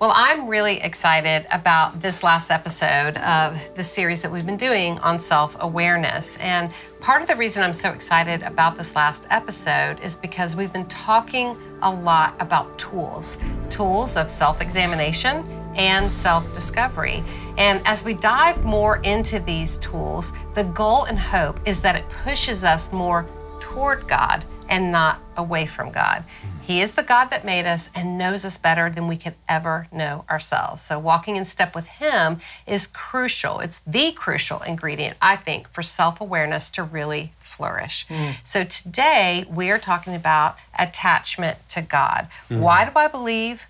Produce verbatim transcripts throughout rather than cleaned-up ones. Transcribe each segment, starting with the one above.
Well, I'm really excited about this last episode of the series that we've been doing on self-awareness. And part of the reason I'm so excited about this last episode is because we've been talking a lot about tools, tools of self-examination and self-discovery. And as we dive more into these tools, the goal and hope is that it pushes us more toward God and not away from God. He is the God that made us and knows us better than we could ever know ourselves. So walking in step with Him is crucial. It's the crucial ingredient, I think, for self-awareness to really flourish. Mm. So today we are talking about attachment to God. Mm. Why do I believe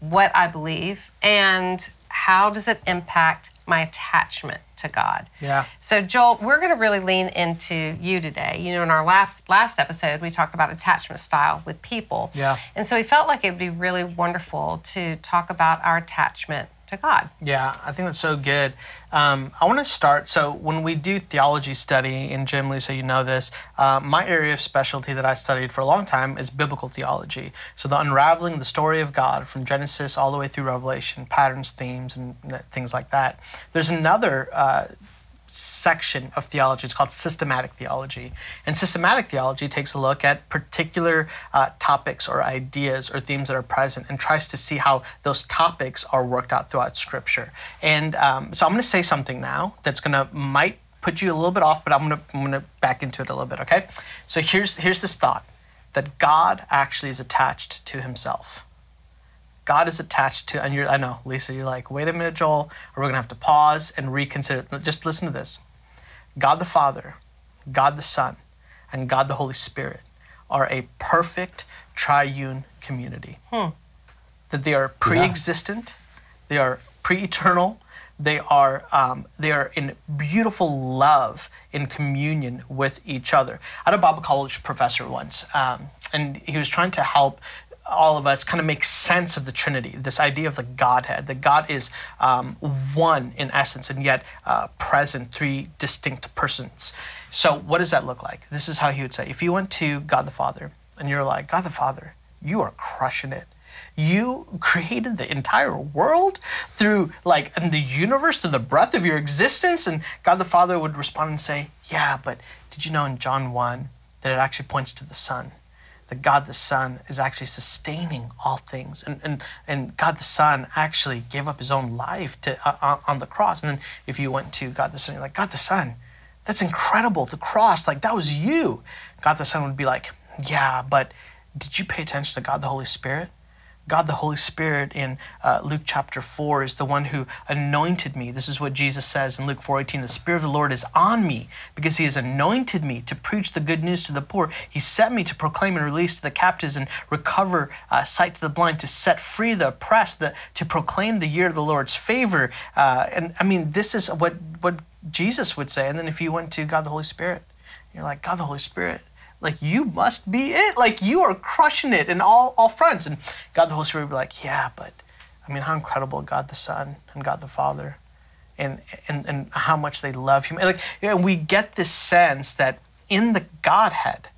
what I believe, and how does it impact my attachment to God? Yeah. So Joel, we're going to really lean into you today. You know, in our last last episode, we talked about attachment style with people. Yeah. And so we felt like it would be really wonderful to talk about our attachment to God. Yeah, I think that's so good. Um, I want to start, so when we do theology study, and Jim, Lysa, you know this, uh, my area of specialty that I studied for a long time is biblical theology. So the unraveling the story of God from Genesis all the way through Revelation, patterns, themes, and things like that. There's another uh, section of theology. It's called systematic theology. And systematic theology takes a look at particular uh, topics or ideas or themes that are present and tries to see how those topics are worked out throughout Scripture. And um, so I'm going to say something now that's going to might put you a little bit off, but I'm going to I'm going to back into it a little bit, okay? So here's here's this thought, that God actually is attached to Himself. God is attached to, and you're, I know, Lysa, you're like, wait a minute, Joel, or we're going to have to pause and reconsider. Just listen to this. God the Father, God the Son, and God the Holy Spirit are a perfect triune community. Hmm. That they are pre-existent, yeah. They are pre-eternal, They are um, they are in beautiful love, in communion with each other. I had a Bible college professor once, um, and he was trying to help all of us kind of make sense of the Trinity, this idea of the Godhead, that God is um, one in essence and yet uh, present, three distinct persons. So what does that look like? This is how he would say, if you went to God the Father and you're like, God the Father, you are crushing it. You created the entire world through like and the universe, through the breath of your existence. And God the Father would respond and say, yeah, but did you know in John one that it actually points to the Son? That God the Son is actually sustaining all things. And, and, and God the Son actually gave up His own life to uh, on the cross. And then if you went to God the Son, you're like, God the Son, that's incredible. The cross, like that was you. God the Son would be like, yeah, but did you pay attention to God the Holy Spirit? God the Holy Spirit in uh, Luke chapter four is the one who anointed me. This is what Jesus says in Luke four eighteen, the Spirit of the Lord is on me because He has anointed me to preach the good news to the poor. He sent me to proclaim and release to the captives and recover uh, sight to the blind, to set free the oppressed, the, to proclaim the year of the Lord's favor. Uh, and I mean, this is what, what Jesus would say. And then if you went to God the Holy Spirit, you're like, God the Holy Spirit, like, you must be it. Like, you are crushing it in all, all fronts. And God the Holy Spirit would be like, yeah, but, I mean, how incredible God the Son and God the Father and and, and how much they love Him. And like, you know, we get this sense that in the Godhead,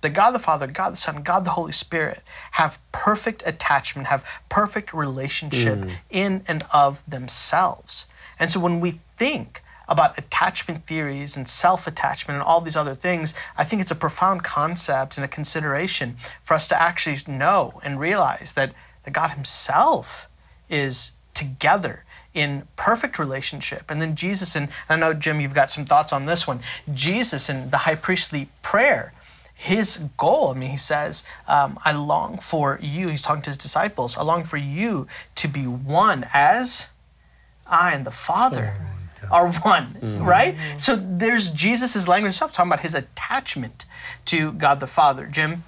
the God the Father, God the Son, God the Holy Spirit have perfect attachment, have perfect relationship mm. in and of themselves. And so when we think about attachment theories and self-attachment and all these other things, I think it's a profound concept and a consideration for us to actually know and realize that, that God Himself is together in perfect relationship. And then Jesus, and I know, Jim, you've got some thoughts on this one. Jesus in the high priestly prayer, His goal, I mean, He says, um, I long for you, He's talking to His disciples, I long for you to be one as I and the Father. Yeah. Are one, mm-hmm. right? So there's Jesus's language. Stop talking about His attachment to God the Father. Jim?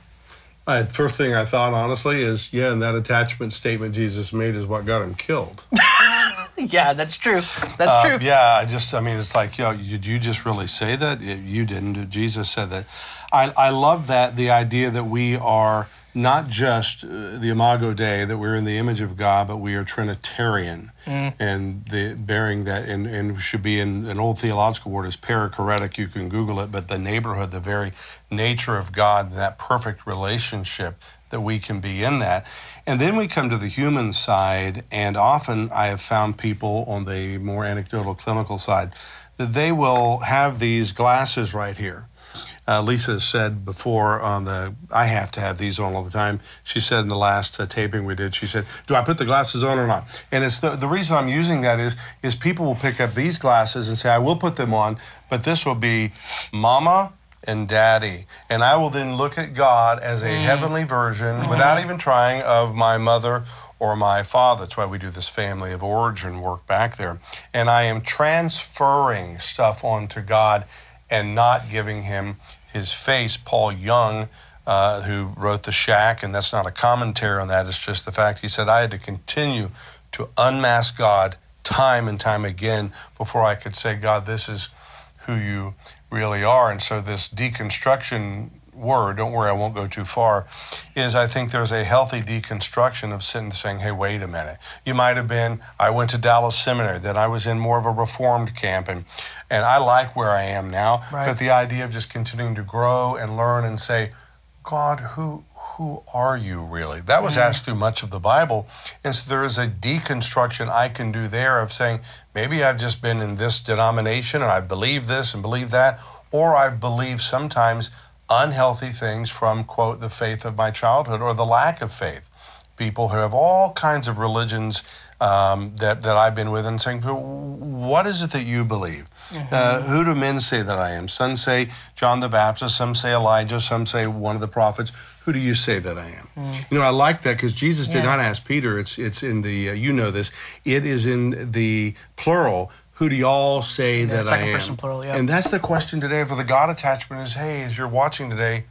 Uh, first thing I thought, honestly, is, yeah, and that attachment statement Jesus made is what got Him killed. Yeah, that's true. That's uh, true. Yeah, I just, I mean, it's like, you know, did you just really say that? You didn't. Jesus said that. I, I love that, the idea that we are not just uh, the Imago Dei, that we're in the image of God, but we are Trinitarian. Mm. And the bearing that, and, and should be in an old theological word is perichoretic. You can Google it, but the neighborhood, the very nature of God, that perfect relationship that we can be in that. And then we come to the human side, and often I have found people on the more anecdotal clinical side that they will have these glasses right here. Uh, Lysa said before on the, I have to have these on all the time. She said in the last uh, taping we did, she said, do I put the glasses on or not? And it's the, the reason I'm using that is, is people will pick up these glasses and say, I will put them on, but this will be mama and daddy. And I will then look at God as a mm. heavenly version mm-hmm. without even trying of my mother or my father. That's why we do this family of origin work back there. And I am transferring stuff onto God and not giving him his face. Paul Young, uh, who wrote The Shack, and that's not a commentary on that, it's just the fact he said, I had to continue to unmask God time and time again before I could say, God, this is who you really are. And so this deconstruction word, don't worry, I won't go too far, is I think there's a healthy deconstruction of sitting and saying, hey, wait a minute. You might have been, I went to Dallas Seminary, then I was in more of a reformed camp, and, and I like where I am now, right. But the idea of just continuing to grow and learn and say, God, who who are you really? That was asked through much of the Bible, and so there is a deconstruction I can do there of saying, maybe I've just been in this denomination, and I believe this and believe that, or I believe sometimes unhealthy things from, quote, the faith of my childhood or the lack of faith. People who have all kinds of religions um, that, that I've been with and saying, what is it that you believe? Mm-hmm. uh, who do men say that I am? Some say John the Baptist, some say Elijah, some say one of the prophets. Who do you say that I am? Mm. You know, I like that because Jesus did yeah. not ask Peter. It's, it's in the, uh, you know this, it is in the plural. Who do y'all say yeah, that I am? Person, plural, yeah. And that's the question today for the God attachment is, hey, as you're watching today,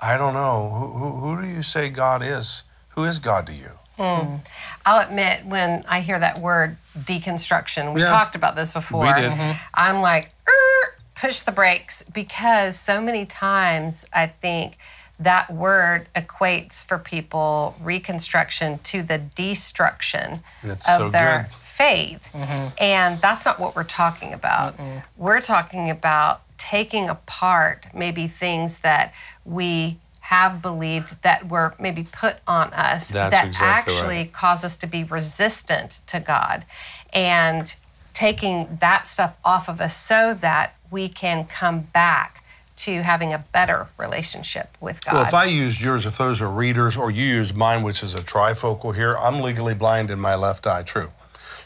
I don't know, who, who, who do you say God is? Who is God to you? Hmm. I'll admit, when I hear that word deconstruction, we yeah. talked about this before. We did. Mm-hmm. I'm like, er, push the brakes, because so many times I think that word equates for people reconstruction to the destruction that's of so their good. faith. Mm-hmm. And that's not what we're talking about. Mm-mm. We're talking about taking apart maybe things that we have believed that were maybe put on us that's that exactly actually right. cause us to be resistant to God, and taking that stuff off of us so that we can come back to having a better relationship with God. Well, if I use yours, if those are readers, or you use mine, which is a trifocal here, I'm legally blind in my left eye, true.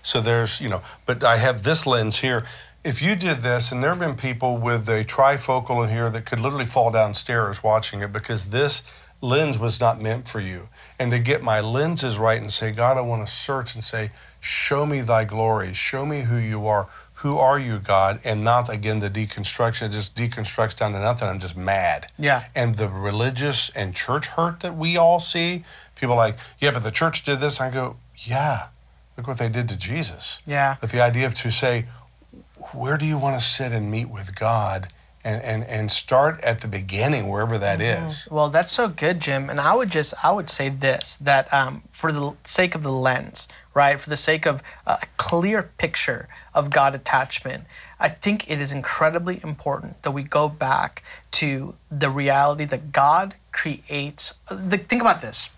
So there's, you know, but I have this lens here. If you did this, and there have been people with a trifocal in here that could literally fall downstairs watching it because this lens was not meant for you. And to get my lenses right and say, God, I want to search and say, show me thy glory, show me who you are. Who are you, God? And not, again, the deconstruction. It just deconstructs down to nothing. I'm just mad. Yeah. And the religious and church hurt that we all see, people are like, yeah, but the church did this. I go, yeah, look what they did to Jesus. Yeah. But the idea of to say, where do you want to sit and meet with God? And, and, and start at the beginning, wherever that mm-hmm. is. Well, that's so good, Jim. And I would just, I would say this, that um, for the sake of the lens, right, for the sake of a clear picture of God attachment, I think it is incredibly important that we go back to the reality that God creates. The, think about this.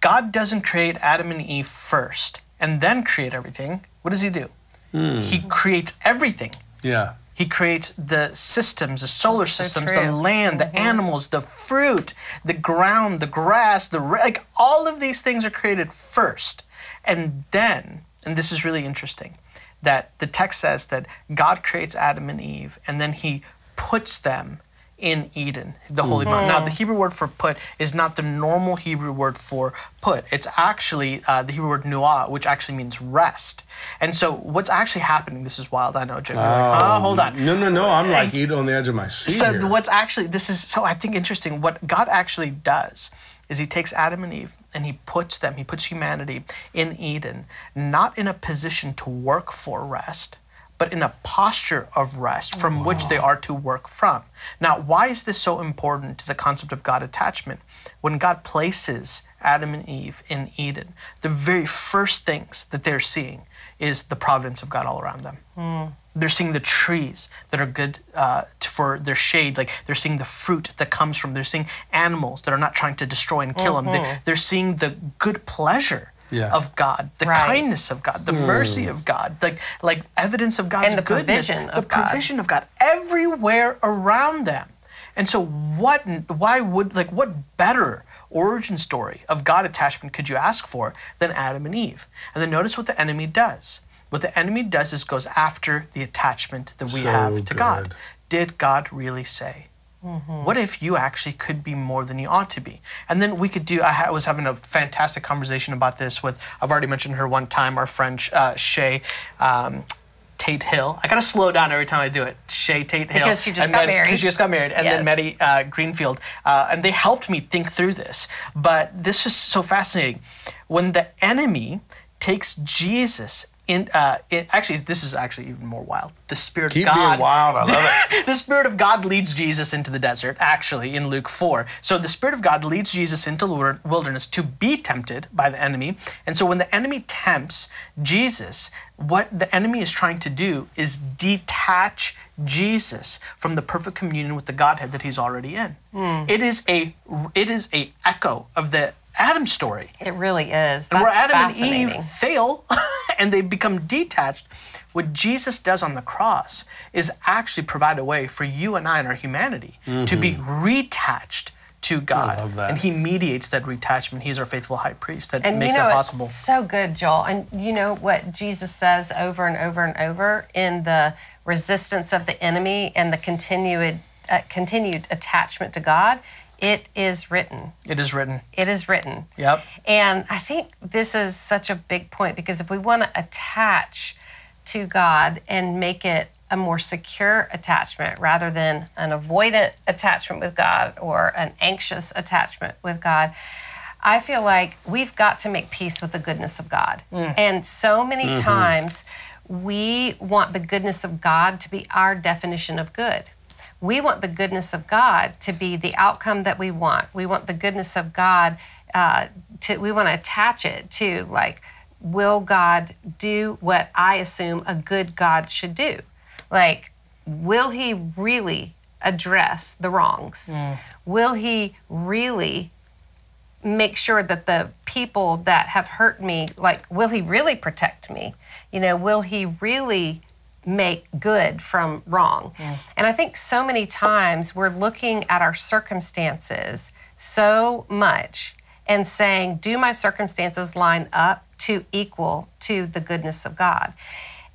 God doesn't create Adam and Eve first and then create everything. What does he do? Mm. He creates everything. Yeah. He creates the systems, the solar systems, so the land, the mm-hmm. animals, the fruit, the ground, the grass, the like. All of these things are created first. And then, and this is really interesting, that the text says that God creates Adam and Eve, and then he puts them in Eden, the Holy Mountain. Now, the Hebrew word for put is not the normal Hebrew word for put. It's actually uh, the Hebrew word nuah, which actually means rest. And so what's actually happening, this is wild, I know, Jim, you're like, oh, hold on. No, no, no, I'm like and, eat on the edge of my seat So here. what's actually, this is, so I think interesting, what God actually does is he takes Adam and Eve and he puts them, he puts humanity in Eden, not in a position to work for rest, but in a posture of rest from wow. which they are to work from. Now, why is this so important to the concept of God attachment? When God places Adam and Eve in Eden, the very first things that they're seeing is the providence of God all around them. Mm. They're seeing the trees that are good uh, for their shade. Like, they're seeing the fruit that comes from. They're seeing animals that are not trying to destroy and kill mm-hmm. them. They, they're seeing the good pleasure yeah. of God, the right. kindness of God, the mm. mercy of God, like like evidence of God's and the goodness, provision of the God. provision of God everywhere around them. And so, what? Why would like what better origin story of God attachment could you ask for than Adam and Eve? And then notice what the enemy does. What the enemy does is goes after the attachment that we so have to good. God. Did God really say? Mm-hmm. What if you actually could be more than you ought to be? And then we could do, I was having a fantastic conversation about this with, I've already mentioned her one time, our friend uh, Shae um, Tate Hill. I got to slow down every time I do it. Shae Tate Hill. Because she just and got Maddie, married. Because she just got married. And yes. then Maddie uh, Greenfield. Uh, and they helped me think through this. But this is so fascinating. When the enemy takes Jesus In, uh, in, actually, this is actually even more wild. The Spirit Keep of God. Being wild, I love it. The Spirit of God leads Jesus into the desert, actually, in Luke four. So the Spirit of God leads Jesus into the wilderness to be tempted by the enemy. And so when the enemy tempts Jesus, what the enemy is trying to do is detach Jesus from the perfect communion with the Godhead that he's already in. Mm. It is a, it is a echo of the Adam story. It really is. And That's where Adam and Eve fail and they become detached, what Jesus does on the cross is actually provide a way for you and I and our humanity mm-hmm. to be retached to God. I love that. And he mediates that retachment. He's our faithful high priest that and makes you know, that possible. It's so good, Joel. And you know what Jesus says over and over and over in the resistance of the enemy and the continued, uh, continued attachment to God? It is written. It is written. It is written. Yep. And I think this is such a big point, because if we want to attach to God and make it a more secure attachment rather than an avoidant attachment with God or an anxious attachment with God, I feel like we've got to make peace with the goodness of God. Mm. And so many mm-hmm. times we want the goodness of God to be our definition of good. We want the goodness of God to be the outcome that we want. We want the goodness of God uh, to, we want to attach it to, like, will God do what I assume a good God should do? Like, will he really address the wrongs? Mm. Will he really make sure that the people that have hurt me, like, will he really protect me? You know, will he really make good from wrong? Yeah. And I think so many times we're looking at our circumstances so much and saying, do my circumstances line up to equal to the goodness of God?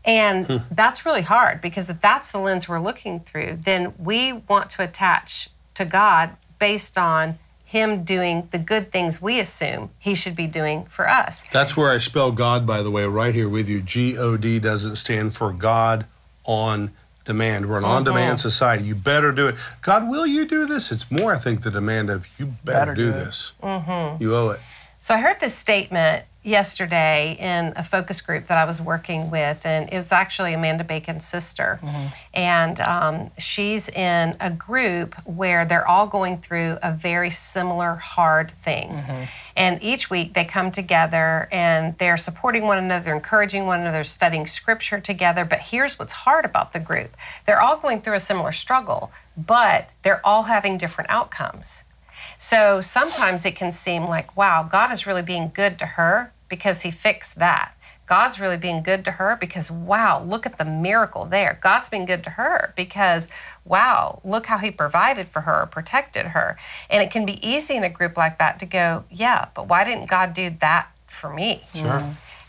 And hmm. that's really hard, because if that's the lens we're looking through, then we want to attach to God based on him doing the good things we assume he should be doing for us. That's where I spell God, by the way, right here with you. G O D doesn't stand for God on demand. We're an mm-hmm. on-demand society. You better do it. God, will you do this? It's more, I think, the demand of you better, better do, do this. Mm-hmm. You owe it. So I heard this statement yesterday in a focus group that I was working with, and it was actually Amanda Bacon's sister. Mm-hmm. And um, she's in a group where they're all going through a very similar hard thing. Mm-hmm. And each week they come together and they're supporting one another, encouraging one another, studying scripture together. But here's what's hard about the group. They're all going through a similar struggle, but they're all having different outcomes. So sometimes it can seem like, wow, God is really being good to her because he fixed that. God's really being good to her because, wow, look at the miracle there. God's been good to her because, wow, look how he provided for her, protected her. And it can be easy in a group like that to go, yeah, but why didn't God do that for me? Sure.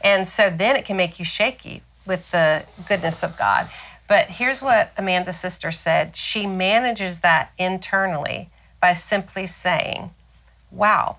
And so then it can make you shaky with the goodness of God. But here's what Amanda's sister said. She manages that internally by simply saying, wow,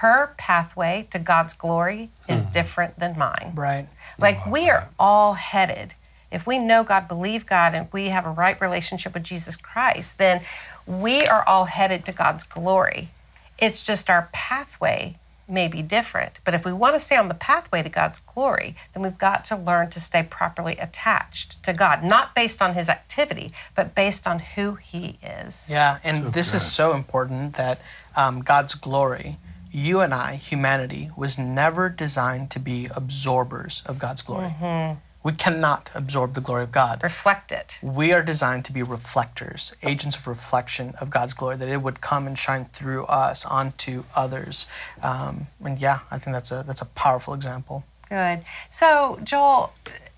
her pathway to God's glory is hmm. different than mine. Right. Like, wow. We are all headed. If we know God, believe God, and we have a right relationship with Jesus Christ, then we are all headed to God's glory. It's just our pathway may be different. But if we want to stay on the pathway to God's glory, then we've got to learn to stay properly attached to God, not based on his activity, but based on who he is. Yeah, and so this good. is so important that um, God's glory, you and I, humanity, was never designed to be absorbers of God's glory. Mm-hmm. We cannot absorb the glory of God. Reflect it. We are designed to be reflectors, agents of reflection of God's glory, that it would come and shine through us onto others. Um, and yeah, I think that's a that's a powerful example. Good. So Joel,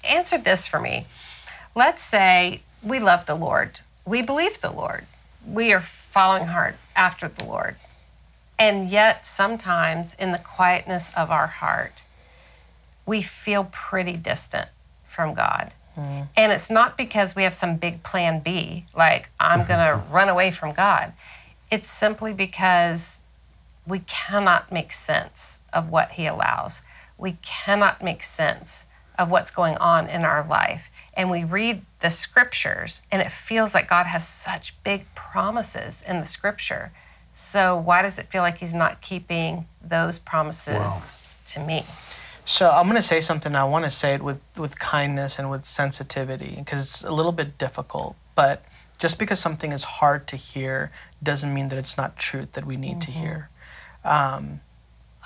answer this for me. Let's say we love the Lord. We believe the Lord. We are following hard after the Lord. And yet sometimes in the quietness of our heart, we feel pretty distant from God. Mm. And it's not because we have some big plan B, like I'm gonna run away from God. It's simply because we cannot make sense of what He allows. We cannot make sense of what's going on in our life. And we read the scriptures and it feels like God has such big promises in the scripture. So why does it feel like He's not keeping those promises wow. to me? So I'm going to say something. I want to say it with, with kindness and with sensitivity, because it's a little bit difficult. But just because something is hard to hear doesn't mean that it's not truth that we need mm-hmm. to hear. Um,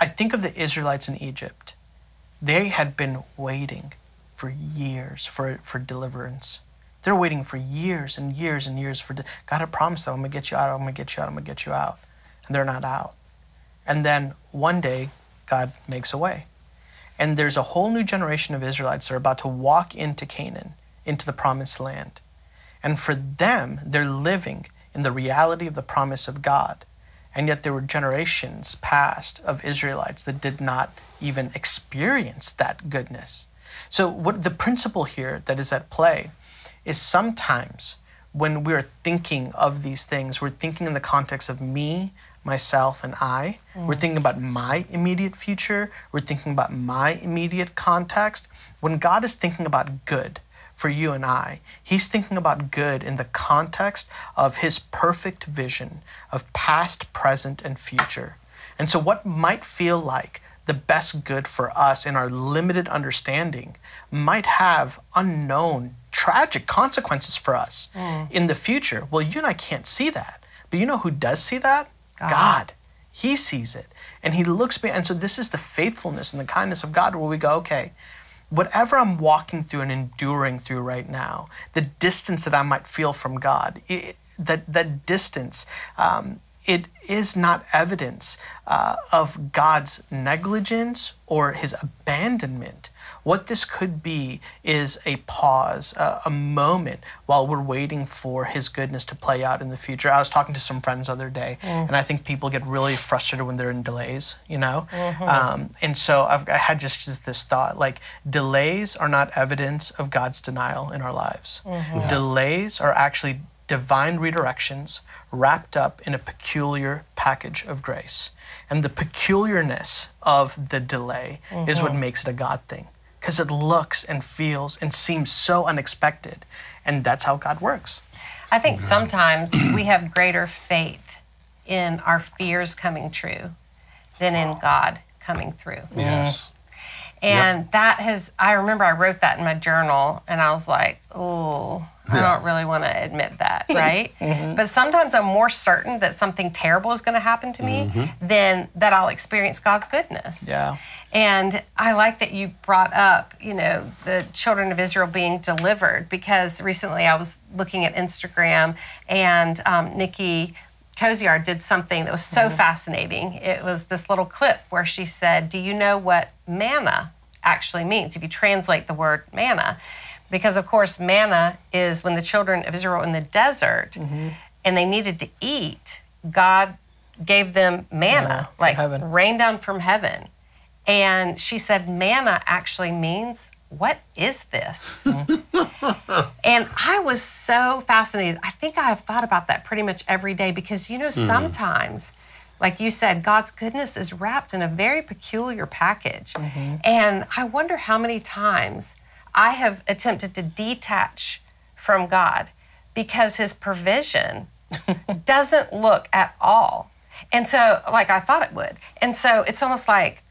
I think of the Israelites in Egypt. They had been waiting for years for, for deliverance. They're waiting for years and years and years for, God had promised them, I'm going to get you out, I'm going to get you out, I'm going to get you out. And they're not out. And then one day, God makes a way. And there's a whole new generation of Israelites that are about to walk into Canaan, into the promised land. And for them, they're living in the reality of the promise of God. And yet there were generations past of Israelites that did not even experience that goodness. So what the principle here that is at play is sometimes when we're thinking of these things, we're thinking in the context of me, myself, and I. Mm. We're thinking about my immediate future. We're thinking about my immediate context. When God is thinking about good for you and I, He's thinking about good in the context of His perfect vision of past, present, and future. And so what might feel like the best good for us in our limited understanding might have unknown, tragic consequences for us mm. in the future. Well, you and I can't see that. But you know who does see that? God. God. He sees it. And He looks beyond. And so this is the faithfulness and the kindness of God, where we go, okay, whatever I'm walking through and enduring through right now, the distance that I might feel from God, it, that, that distance, um, it is not evidence uh, of God's negligence or His abandonment. What this could be is a pause, uh, a moment while we're waiting for His goodness to play out in the future. I was talking to some friends the other day, mm. and I think people get really frustrated when they're in delays, you know? Mm-hmm. um, and so I've, I had just, just this thought, like, delays are not evidence of God's denial in our lives. Mm-hmm. Yeah. Delays are actually divine redirections wrapped up in a peculiar package of grace. And the peculiarness of the delay mm-hmm. is what makes it a God thing. Because it looks and feels and seems so unexpected. And that's how God works. I think sometimes we have greater faith in our fears coming true than in God coming through. Yes. And yep. that has, I remember I wrote that in my journal and I was like, oh, I yeah. don't really want to admit that, right? mm-hmm. But sometimes I'm more certain that something terrible is going to happen to me mm-hmm. than that I'll experience God's goodness. Yeah. And I like that you brought up, you know, the children of Israel being delivered, because recently I was looking at Instagram and um, Nikki Koziar did something that was so mm-hmm. fascinating. It was this little clip where she said, do you know what manna actually means, if you translate the word manna? Because of course, manna is when the children of Israel were in the desert mm-hmm. and they needed to eat, God gave them manna, yeah, like heaven. Rain down from heaven. And she said, manna actually means, what is this? And I was so fascinated. I think I have thought about that pretty much every day, because, you know, mm. sometimes, like you said, God's goodness is wrapped in a very peculiar package. Mm-hmm. And I wonder how many times I have attempted to detach from God because His provision doesn't look at all. And so, like I thought it would. And so it's almost like,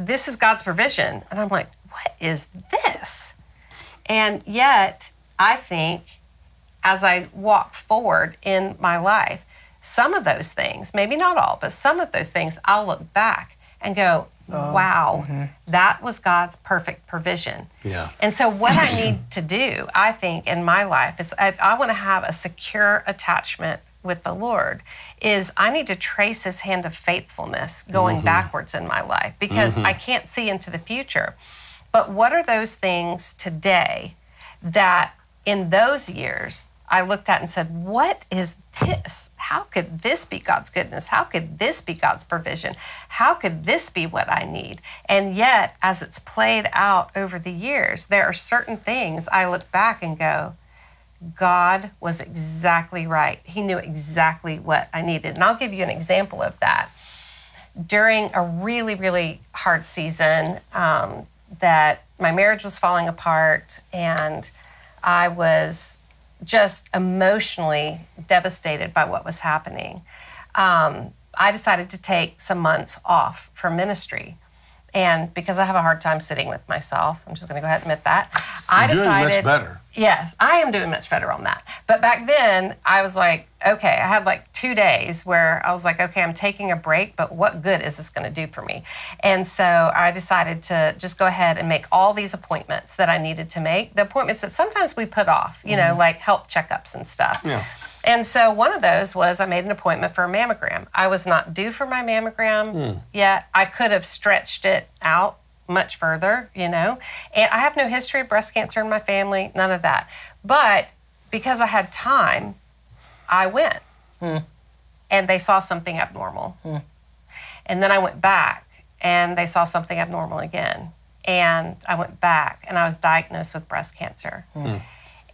this is God's provision. And I'm like, what is this? And yet, I think as I walk forward in my life, some of those things, maybe not all, but some of those things, I'll look back and go, oh, wow, mm-hmm. that was God's perfect provision. Yeah. And so what I need to do, I think, in my life is, if I want to have a secure attachment with the Lord, is I need to trace His hand of faithfulness going mm-hmm. backwards in my life, because mm-hmm. I can't see into the future. But what are those things today that in those years I looked at and said, what is this? How could this be God's goodness? How could this be God's provision? How could this be what I need? And yet, as it's played out over the years, there are certain things I look back and go, God was exactly right. He knew exactly what I needed. And I'll give you an example of that. During a really, really hard season, um, that my marriage was falling apart and I was just emotionally devastated by what was happening, um, I decided to take some months off from ministry. And because I have a hard time sitting with myself, I'm just going to go ahead and admit that. I You're decided, doing much better. Yes, I am doing much better on that. But back then, I was like, okay, I had like two days where I was like, okay, I'm taking a break, but what good is this going to do for me? And so I decided to just go ahead and make all these appointments that I needed to make, the appointments that sometimes we put off, you mm-hmm. know, like health checkups and stuff. Yeah. And so one of those was I made an appointment for a mammogram. I was not due for my mammogram mm. yet. I could have stretched it out much further, you know. And I have no history of breast cancer in my family, none of that. But because I had time, I went. Mm. And they saw something abnormal. Mm. And then I went back, and they saw something abnormal again. And I went back, and I was diagnosed with breast cancer. Mm.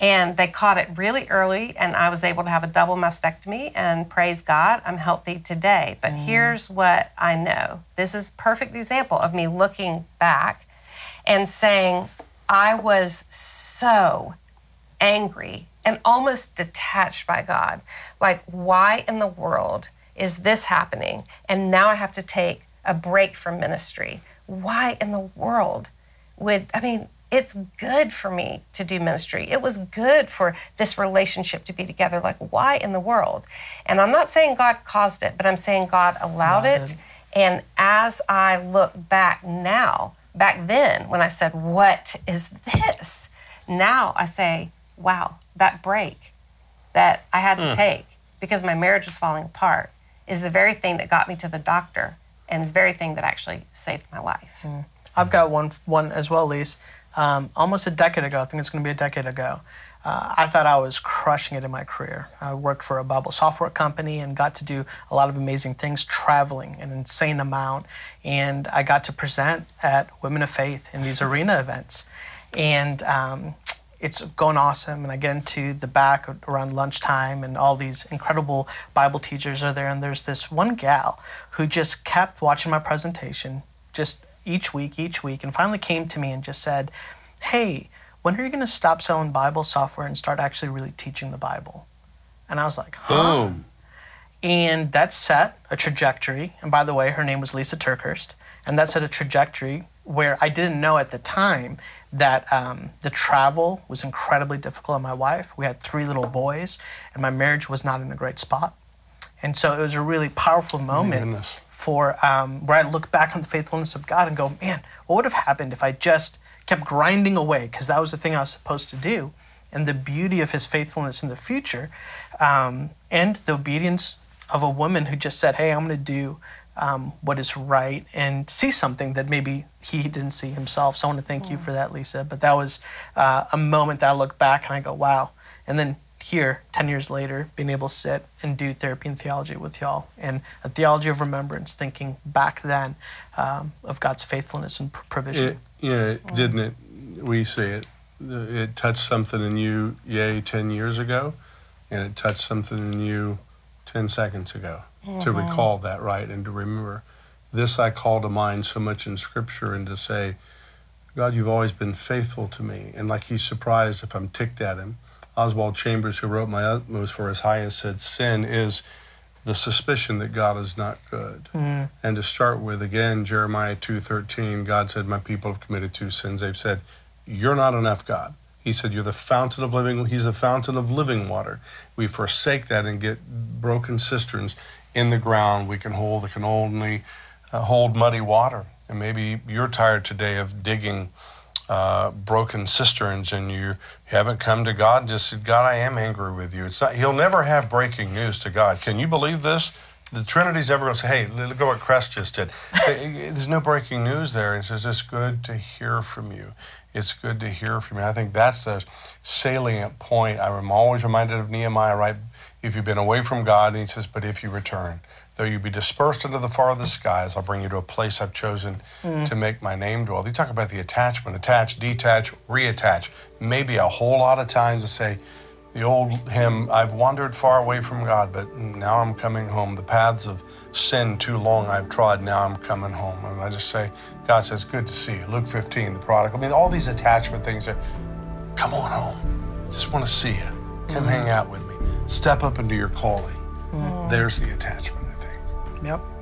And they caught it really early, and I was able to have a double mastectomy, and praise God, I'm healthy today. But mm. here's what I know. This is a perfect example of me looking back and saying, I was so angry and almost detached by God. Like, why in the world is this happening? And now I have to take a break from ministry. Why in the world would, I mean, it's good for me to do ministry. It was good for this relationship to be together. Like, why in the world? And I'm not saying God caused it, but I'm saying God allowed it. it. And as I look back now, back then when I said, what is this? Now I say, wow, that break that I had mm. to take because my marriage was falling apart is the very thing that got me to the doctor and is the very thing that actually saved my life. Mm. I've got one, one as well, Lise. Um, almost a decade ago, I think it's going to be a decade ago, uh, I thought I was crushing it in my career. I worked for a Bible software company and got to do a lot of amazing things, traveling an insane amount. And I got to present at Women of Faith in these arena events. And um, it's going awesome. And I get into the back around lunchtime and all these incredible Bible teachers are there. And there's this one gal who just kept watching my presentation, just each week, each week, and finally came to me and just said, hey, when are you going to stop selling Bible software and start actually really teaching the Bible? And I was like, huh? Boom. And that set a trajectory. And by the way, her name was Lysa TerKeurst. And that set a trajectory where I didn't know at the time that um, the travel was incredibly difficult on my wife. We had three little boys, and my marriage was not in a great spot. And so it was a really powerful moment for um, where I look back on the faithfulness of God and go, man, what would have happened if I just kept grinding away? Because that was the thing I was supposed to do. And the beauty of His faithfulness in the future um, and the obedience of a woman who just said, hey, I'm going to do um, what is right and see something that maybe He didn't see Himself. So I want to thank mm. you for that, Lysa. But that was uh, a moment that I look back and I go, wow. And then here, ten years later, being able to sit and do therapy and theology with y'all, and a theology of remembrance, thinking back then um, of God's faithfulness and provision. It, yeah, it, didn't it? We see it. It touched something in you, yay, ten years ago, and it touched something in you ten seconds ago, mm-hmm. to recall that, right, and to remember. This I call to mind so much in Scripture, and to say, God, You've always been faithful to me, and like He's surprised if I'm ticked at Him. Oswald Chambers, who wrote My Utmost for His Highest, said sin is the suspicion that God is not good. Mm. And to start with, again, Jeremiah two thirteen, God said, my people have committed two sins. They've said, you're not enough, God. He said, you're the fountain of living, he's the fountain of living water. We forsake that and get broken cisterns in the ground we can hold that can only uh, hold muddy water. And maybe you're tired today of digging uh, broken cisterns, and you haven't come to God and just said, God, I am angry with you. It's not, he'll never have breaking news to God. Can you believe this? The Trinity's ever going to say, hey, look at what Crest just did. There's no breaking news there. It says, it's good to hear from you. It's good to hear from you. I think that's a salient point. I'm always reminded of Nehemiah, right? If you've been away from God, and he says, but if you return, though you be dispersed into the farthest skies, I'll bring you to a place I've chosen mm. to make my name dwell. You talk about the attachment, attach, detach, reattach. Maybe a whole lot of times to say, the old hymn, I've wandered far away from God, but now I'm coming home. The paths of sin too long I've trod, now I'm coming home. And I just say, God says, good to see you. Luke fifteen, the prodigal. I mean, all these attachment things are, come on home. Just want to see you. Come mm-hmm. hang out with me. Step up into your calling. Mm-hmm. There's the attachment, I think. Yep.